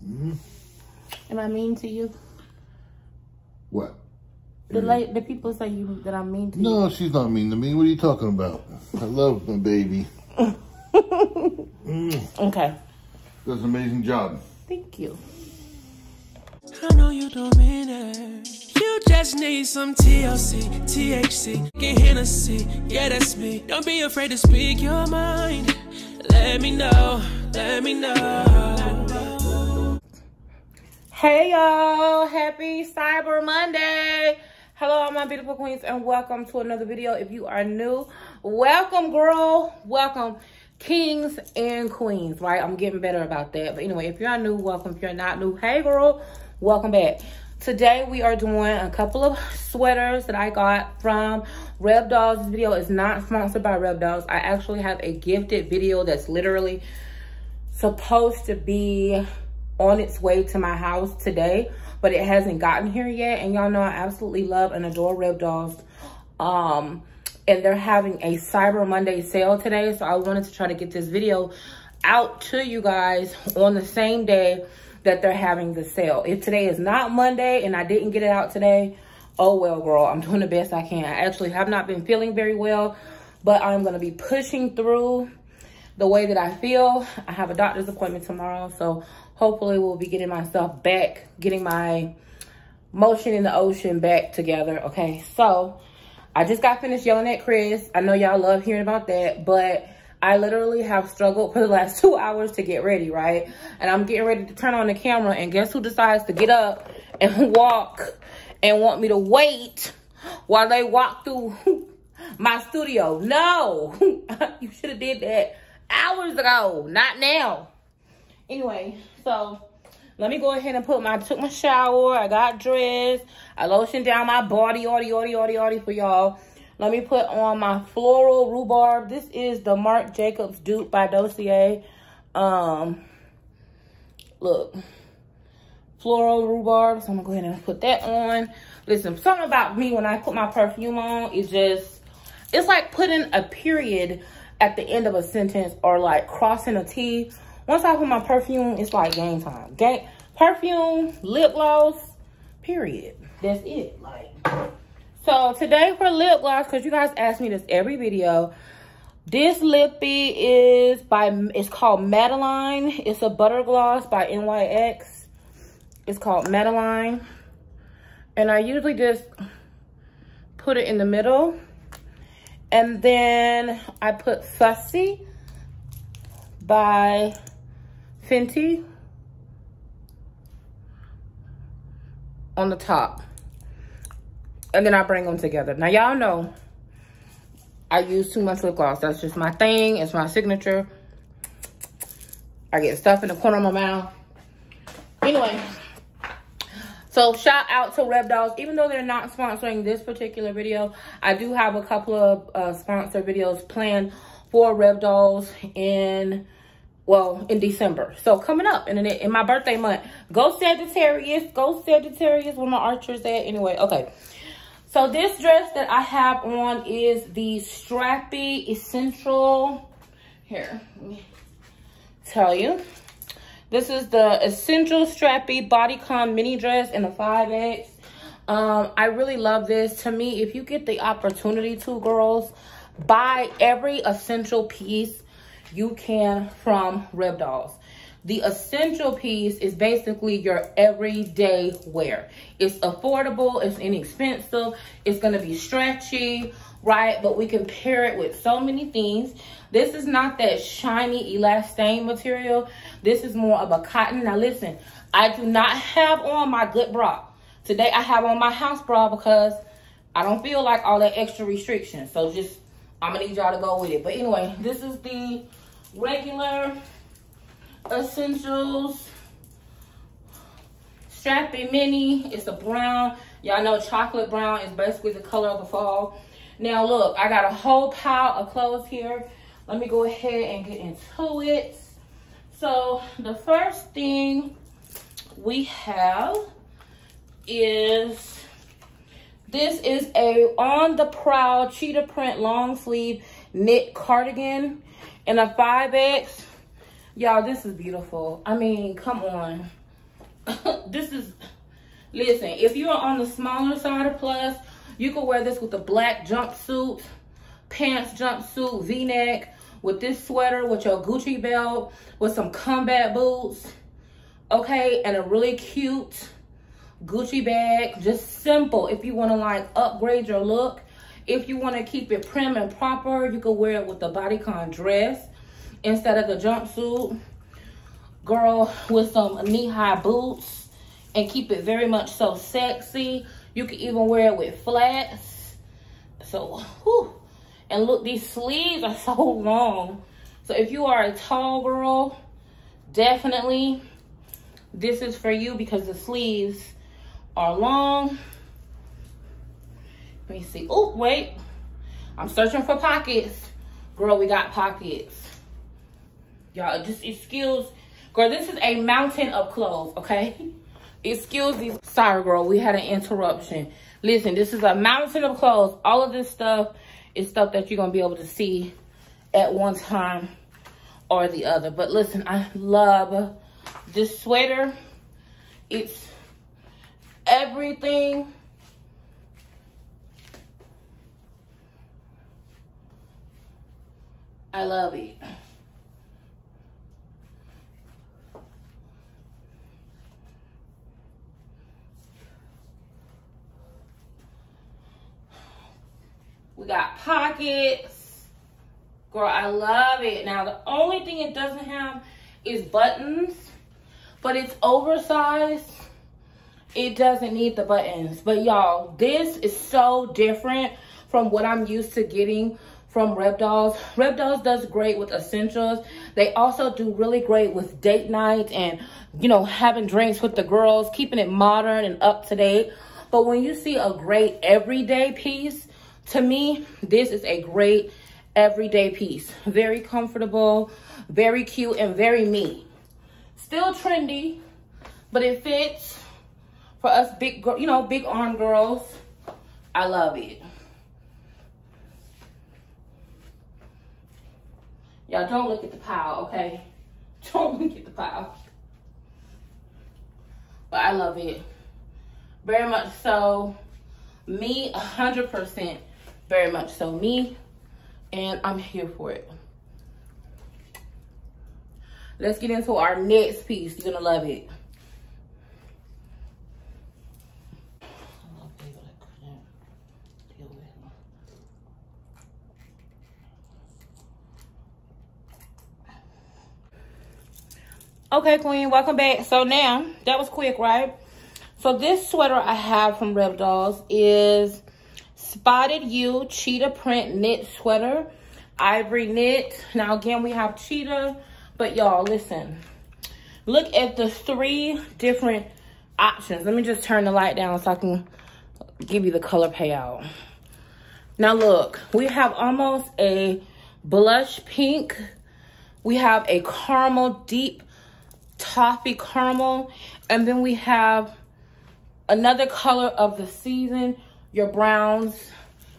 Am I mean to you? What? The people say you that I'm mean to. No, you. She's not mean to me. What are you talking about? I love my baby. Okay. That's an amazing job. Thank you. I know you don't mean it. You just need some TLC, THC, get Hennessy. Yeah, that's me. Don't be afraid to speak your mind. Let me know. Let me know. Hey, y'all. Happy Cyber Monday. Hello, all my beautiful queens, and welcome to another video. If you are new, welcome, girl. Welcome. Kings and queens, right? I'm getting better about that. But anyway, if you're new, welcome. If you're not new, hey, girl. Welcome back. Today we are doing a couple of sweaters that I got from Rebdolls. This video is not sponsored by Rebdolls. I actually have a gifted video that's literally supposed to be on its way to my house today, but it hasn't gotten here yet. And y'all know I absolutely love and adore Rebdolls. And they're having a Cyber Monday sale today, so I wanted to try to get this video out to you guys on the same day that they're having the sale. If today is not Monday and I didn't get it out today, oh well, girl, I'm doing the best I can. I actually have not been feeling very well, but I'm gonna be pushing through the way that I feel. I have a doctor's appointment tomorrow, so hopefully we'll be getting myself back, getting my motion in the ocean back together, okay? So, I just got finished yelling at Chris. I know y'all love hearing about that, but I literally have struggled for the last 2 hours to get ready, right? And I'm getting ready to turn on the camera, and guess who decides to get up and walk and want me to wait while they walk through my studio? No, you should have did that hours ago, not now. Anyway, so let me go ahead and took my shower. I got dressed. I lotioned down my body for y'all. Let me put on my floral rhubarb. This is the Marc Jacobs dupe by Dossier. Look, floral rhubarb. So I'm gonna go ahead and put that on. Listen, something about me when I put my perfume on, it's like putting a period at the end of a sentence or like crossing a T. Once I put my perfume, it's like game time. Perfume, lip gloss, period. That's it. Like, so today for lip gloss, because you guys ask me this every video, this lippy is it's called Madeline. It's a butter gloss by NYX. It's called Madeline. And I usually just put it in the middle. And then I put Fussy by Fenty on the top, and then I bring them together. Now y'all know I use too much lip gloss. That's just my thing. It's my signature. I get stuff in the corner of my mouth. Anyway, so shout out to Rebdolls. Even though they're not sponsoring this particular video, I do have a couple of sponsor videos planned for Rebdolls in December. So coming up in my birthday month. Go Sagittarius. Go Sagittarius, where my archer's at. Anyway, okay. So this dress that I have on is the strappy essential. Here, let me tell you. This is the essential strappy bodycon mini dress in a 5X. I really love this. To me, if you get the opportunity to, girls, buy every essential piece you can from Rebdolls. The essential piece is basically your everyday wear. It's affordable, it's inexpensive, it's gonna be stretchy, right? But we can pair it with so many things. This is not that shiny elastane material. This is more of a cotton. Now listen, I do not have on my good bra. Today I have on my house bra because I don't feel like all that extra restriction. So just, I'm gonna need y'all to go with it. But anyway, this is the regular essentials strappy mini. It's a brown. Y'all know chocolate brown is basically the color of the fall. Now look, I got a whole pile of clothes here. Let me go ahead and get into it. So the first thing we have is this is a On the Prowl cheetah print long sleeve knit cardigan in a 5X. Y'all, this is beautiful. I mean, come on. this is, listen, if you're on the smaller side of plus, you could wear this with a black jumpsuit, pants jumpsuit, v-neck, with this sweater, with your Gucci belt, with some combat boots, okay, and a really cute Gucci bag. Just simple. If you want to like upgrade your look, if you want to keep it prim and proper, you could wear it with a bodycon dress instead of the jumpsuit, girl, with some knee-high boots, and keep it very much so sexy. You could even wear it with flats. So whew. And look, these sleeves are so long. So if you are a tall girl, definitely this is for you because the sleeves are long. Let me see. Oh, wait. I'm searching for pockets. Girl, we got pockets. Y'all, just excuse. Girl, this is a mountain of clothes, okay? Excuse these. Sorry, girl. We had an interruption. Listen, this is a mountain of clothes. All of this stuff is stuff that you're going to be able to see at one time or the other. But listen, I love this sweater. It's everything I love it. We got pockets. Girl, I love it. Now, the only thing it doesn't have is buttons, but it's oversized. It doesn't need the buttons. But y'all, this is so different from what I'm used to getting from Rebdolls. Rebdolls does great with essentials. They also do really great with date nights and, you know, having drinks with the girls, keeping it modern and up to date. But when you see a great everyday piece, to me, this is a great everyday piece. Very comfortable, very cute, and very me. Still trendy, but it fits for us big, you know, big arm girls. I love it. Y'all don't look at the pile, okay? Don't look at the pile. But I love it. Very much so me, 100%. Very much so me, and I'm here for it. Let's get into our next piece. You're gonna love it. Okay, queen, welcome back. So now, that was quick, right? So this sweater I have from Rebdolls is Spotted You Cheetah Print Knit Sweater, Ivory Knit. Now again, we have cheetah, but y'all listen, look at the three different options. Let me just turn the light down so I can give you the color payout. Now look, we have almost a blush pink. We have a caramel, deep toffee caramel, and then we have another color of the season, your browns,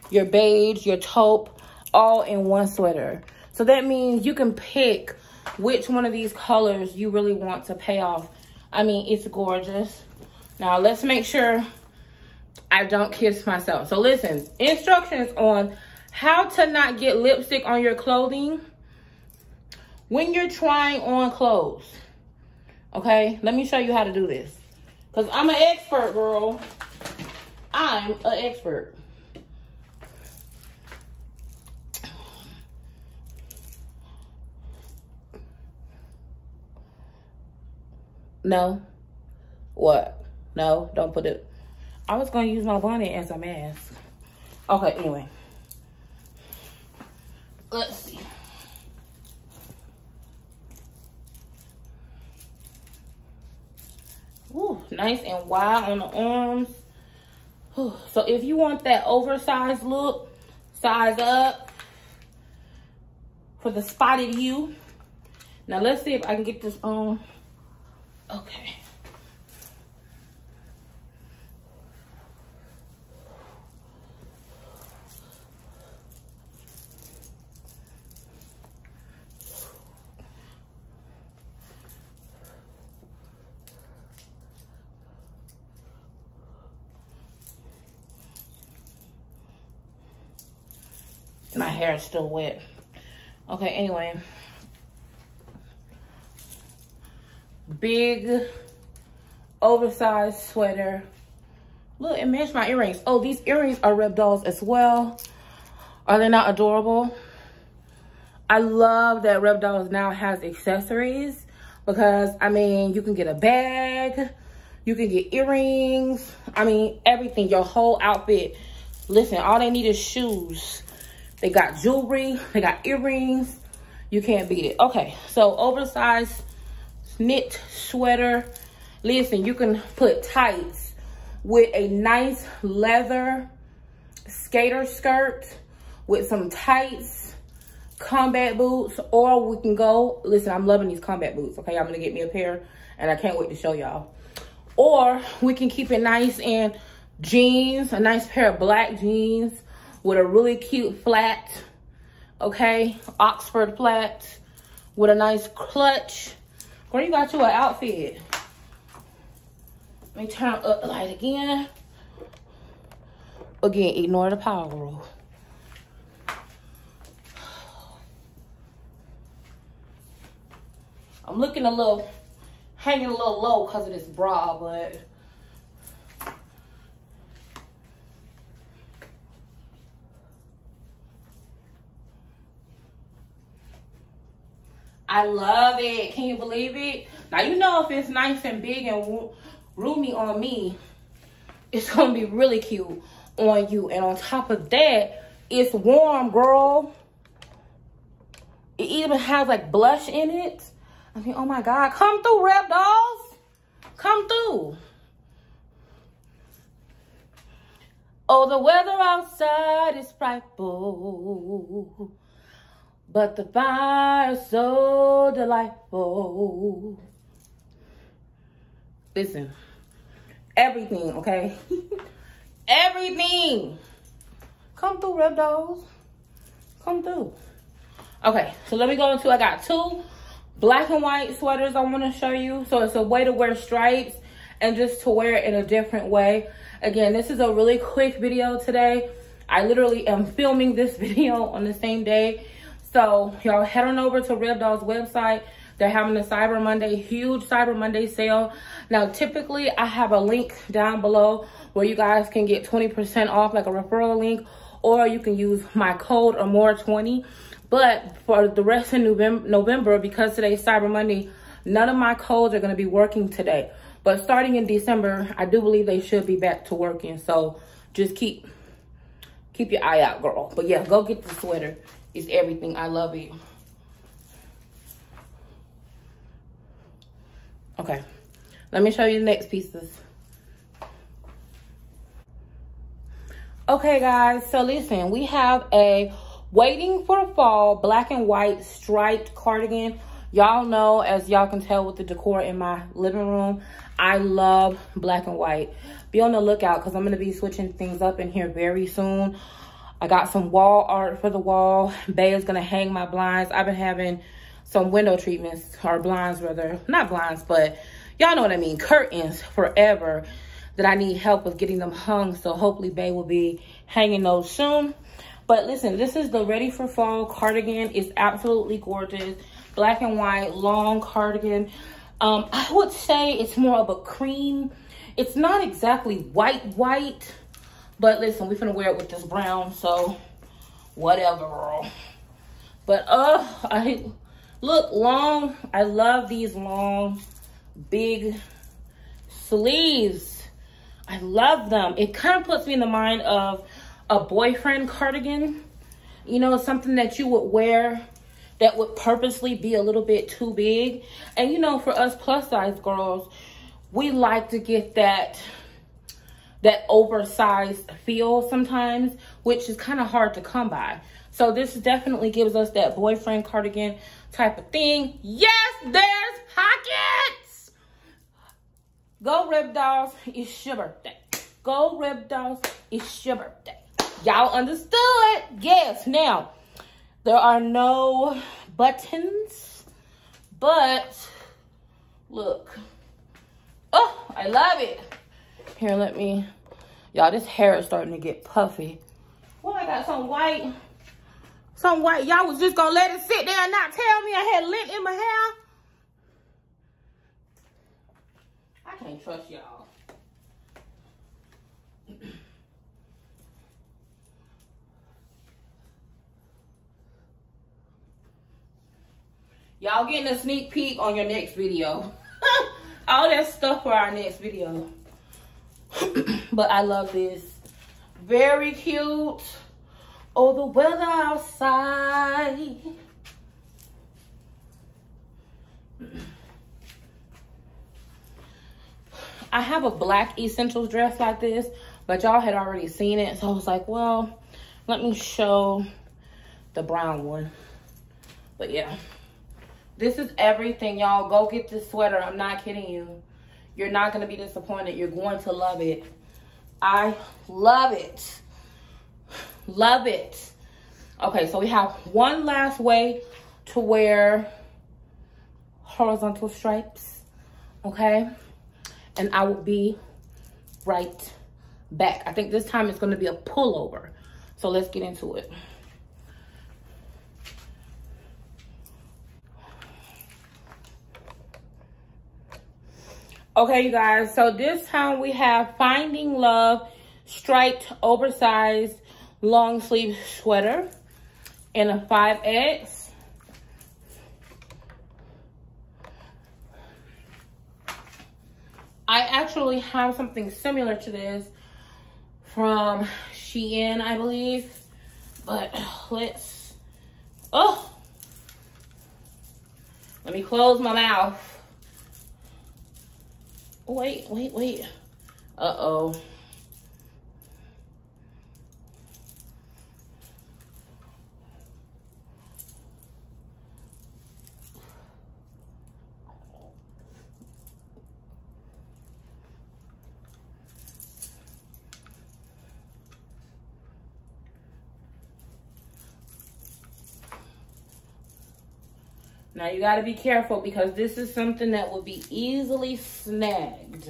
your beige, your taupe, all in one sweater. So that means you can pick which one of these colors you really want to pay off. I mean, it's gorgeous. Now, let's make sure I don't kiss myself. So listen, instructions on how to not get lipstick on your clothing when you're trying on clothes. Okay, let me show you how to do this. Because I'm an expert, girl. I'm an expert. No. What? No, don't put it. I was going to use my bonnet as a mask. Okay, anyway. Let's see. Ooh, nice and wide on the arms. Ooh, so if you want that oversized look, size up for the Spotted You. Now let's see if I can get this on. Okay. My hair is still wet. Okay, anyway. Big, oversized sweater. Look, it matched my earrings. Oh, these earrings are Rebdolls as well. Are they not adorable? I love that Rebdolls now has accessories because, I mean, you can get a bag, you can get earrings. I mean, everything, your whole outfit. Listen, all they need is shoes. They got jewelry, they got earrings. You can't beat it. Okay, so oversized knit sweater. Listen, you can put tights with a nice leather skater skirt with some tights, combat boots, or we can go, listen, I'm loving these combat boots, okay? I'm gonna get me a pair and I can't wait to show y'all. Or we can keep it nice in jeans, a nice pair of black jeans with a really cute flat, okay? Oxford flat with a nice clutch. Girl, you got you an outfit. Let me turn up the light again. Again, ignore the power rule. I'm looking a little, hanging a little low because of this bra, but I love it. Can you believe it? Now, you know if it's nice and big and roomy on me, it's going to be really cute on you. And on top of that, it's warm, girl. It even has, like, blush in it. I mean, oh, my God. Come through, Rebdolls. Come through. Oh, the weather outside is frightful. But the fire's so delightful. Listen, everything, okay? Everything. Come through, Rebdolls. Come through. Okay, so let me go into, I got two black and white sweaters I want to show you. So it's a way to wear stripes and just to wear it in a different way. Again, this is a really quick video today. I literally am filming this video on the same day. So, y'all head on over to Rebdolls' website. They're having a Cyber Monday, huge Cyber Monday sale. Now, typically, I have a link down below where you guys can get 20% off, like a referral link, or you can use my code Amor20. But for the rest of November, because today's Cyber Monday, none of my codes are going to be working today. But starting in December, I do believe they should be back to working. So, just keep your eye out, girl. But yeah, go get the sweater. It's everything. I love it. Okay. Let me show you the next pieces. Okay, guys. So, listen. We have a Waiting for Fall black and white striped cardigan. Y'all know, as y'all can tell with the decor in my living room, I love black and white. Be on the lookout because I'm going to be switching things up in here very soon. I got some wall art for the wall. Bae is gonna hang my blinds. I've been having some window treatments, or blinds rather. Not blinds, but y'all know what I mean. Curtains forever that I need help with getting them hung. So hopefully Bae will be hanging those soon. But listen, this is the Ready for Fall cardigan. It's absolutely gorgeous. Black and white, long cardigan. I would say it's more of a cream. It's not exactly white. But listen, we finna wear it with this brown, so whatever, girl. But, look, long. I love these long, big sleeves. I love them. It kind of puts me in the mind of a boyfriend cardigan. You know, something that you would wear that would purposely be a little bit too big. And, you know, for us plus-size girls, we like to get that oversized feel sometimes, which is kind of hard to come by. So this definitely gives us that boyfriend cardigan type of thing. Yes, there's pockets. Go Rebdolls, it's your birthday. Go Rebdolls, it's your birthday. Y'all understood? Yes. Now, there are no buttons, but look. Oh, I love it. Here, let me, y'all, this hair is starting to get puffy. Well, I got some white Some white, y'all was just gonna let it sit there and not tell me I had lint in my hair. I can't trust y'all. Y'all getting a sneak peek on your next video. All that stuff for our next video. But I love this. Very cute. Oh, the weather outside. I have a black essentials dress like this, but y'all had already seen it. So I was like, well, let me show the brown one. But yeah. This is everything, y'all. Go get this sweater. I'm not kidding you. You're not going to be disappointed. You're going to love it. I love it. Love it. Okay, so we have one last way to wear horizontal stripes. Okay? And I will be right back. I think this time it's going to be a pullover. So let's get into it. Okay, you guys, so this time we have Finding Love striped oversized long sleeve sweater in a 5X. I actually have something similar to this from Shein, I believe. But let's, oh, let me close my mouth. Wait, wait, wait. Uh-oh. Now, you got to be careful because this is something that will be easily snagged.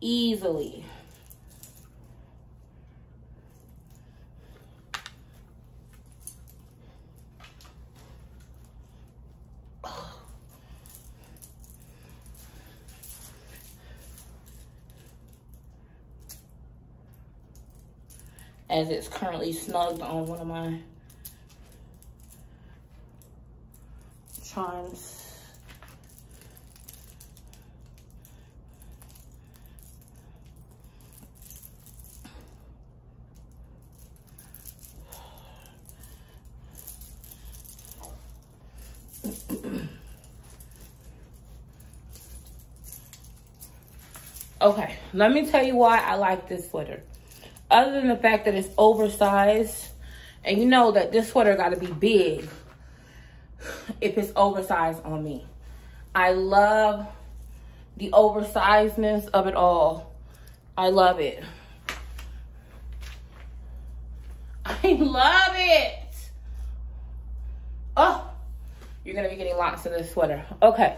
Easily. As it's currently snugged on one of my charms. Okay, let me tell you why I like this sweater. Other than the fact that it's oversized, and you know that this sweater got to be big if it's oversized on me. I love the oversizedness of it all. I love it. I love it. Oh, you're gonna be getting lots of this sweater. Okay,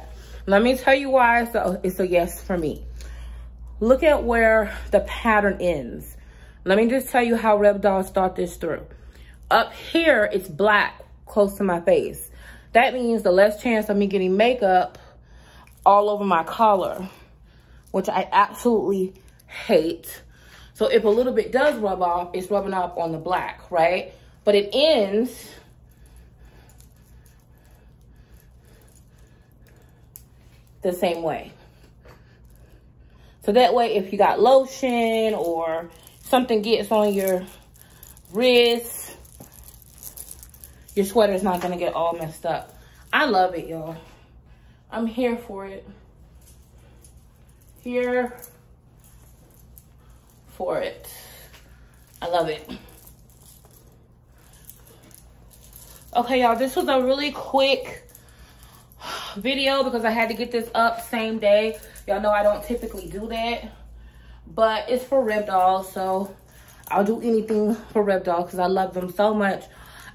let me tell you why it's a yes for me. Look at where the pattern ends. Let me just tell you how Rebdolls thought this through. Up here, it's black close to my face. That means the less chance of me getting makeup all over my collar, which I absolutely hate. So if a little bit does rub off, it's rubbing off on the black, right? But it ends the same way. So that way, if you got lotion or something gets on your wrist, your sweater's not gonna get all messed up. I love it, y'all. I'm here for it. Here for it. I love it. Okay, y'all, this was a really quick video because I had to get this up same day. Y'all know I don't typically do that, but it's for Rebdolls, so I'll do anything for Rebdolls because I love them so much.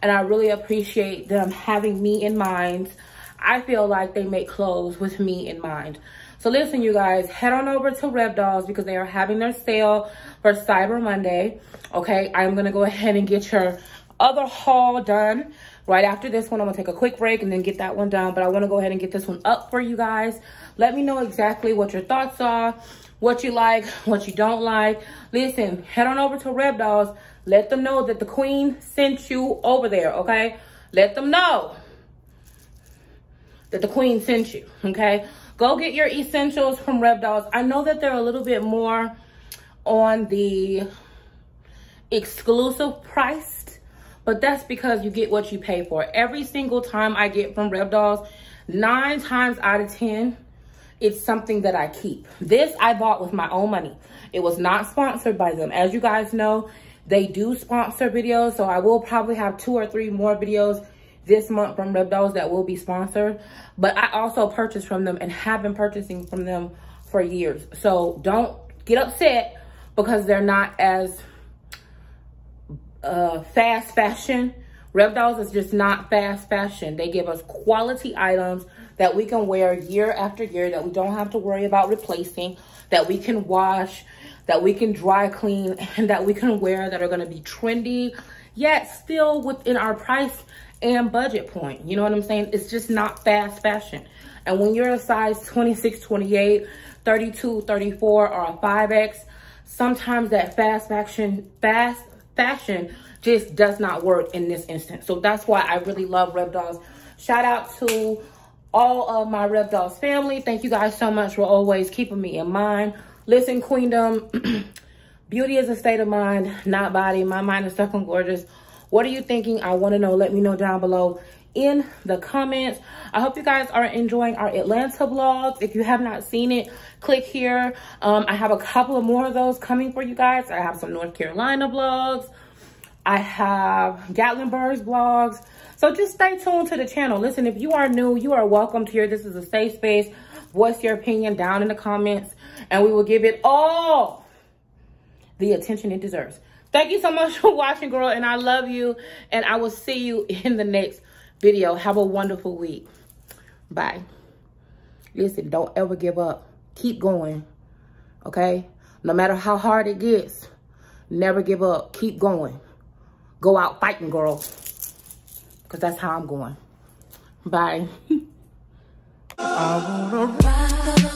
And I really appreciate them having me in mind. I feel like they make clothes with me in mind. So listen, you guys, head on over to Rebdolls because they are having their sale for Cyber Monday. Okay, I'm going to go ahead and get your other haul done right after this one. I'm going to take a quick break and then get that one down. But I want to go ahead and get this one up for you guys. Let me know exactly what your thoughts are, what you like, what you don't like. Listen, head on over to Rebdolls. Let them know that the queen sent you over there, okay? Let them know that the queen sent you, okay? Go get your essentials from Rebdolls. I know that they're a little bit more on the exclusive priced, but that's because you get what you pay for. Every single time I get from Rebdolls, 9 times out of 10, it's something that I keep. This I bought with my own money. It was not sponsored by them. As you guys know, they do sponsor videos, so I will probably have 2 or 3 more videos this month from Rebdolls that will be sponsored. But I also purchased from them and have been purchasing from them for years. So don't get upset because they're not as fast fashion. Rebdolls is just not fast fashion. They give us quality items that we can wear year after year, that we don't have to worry about replacing, that we can wash, that we can dry clean, and that we can wear, that are gonna be trendy, yet still within our price and budget point. You know what I'm saying? It's just not fast fashion. And when you're a size 26, 28, 32, 34, or a 5X, sometimes that fast fashion just does not work in this instance. So that's why I really love Rebdolls. Shout out to all of my Rebdolls family. Thank you guys so much for always keeping me in mind. Listen, Queendom, beauty is a state of mind, not body. My mind is stuck on gorgeous. What are you thinking? I want to know. Let me know down below in the comments. I hope you guys are enjoying our Atlanta vlogs. If you have not seen it, click here. I have a couple of more of those coming for you guys. I have some North Carolina vlogs. I have Gatlinburg's vlogs. So just stay tuned to the channel. Listen, if you are new, you are welcomed here. This is a safe space. Voice your opinion down in the comments, and we will give it all the attention it deserves. Thank you so much for watching, girl, and I love you, and I will see you in the next video. Have a wonderful week. Bye. Listen, don't ever give up. Keep going, okay? No matter how hard it gets, never give up. Keep going. Go out fighting, girl, because that's how I'm going. Bye. I wanna ride.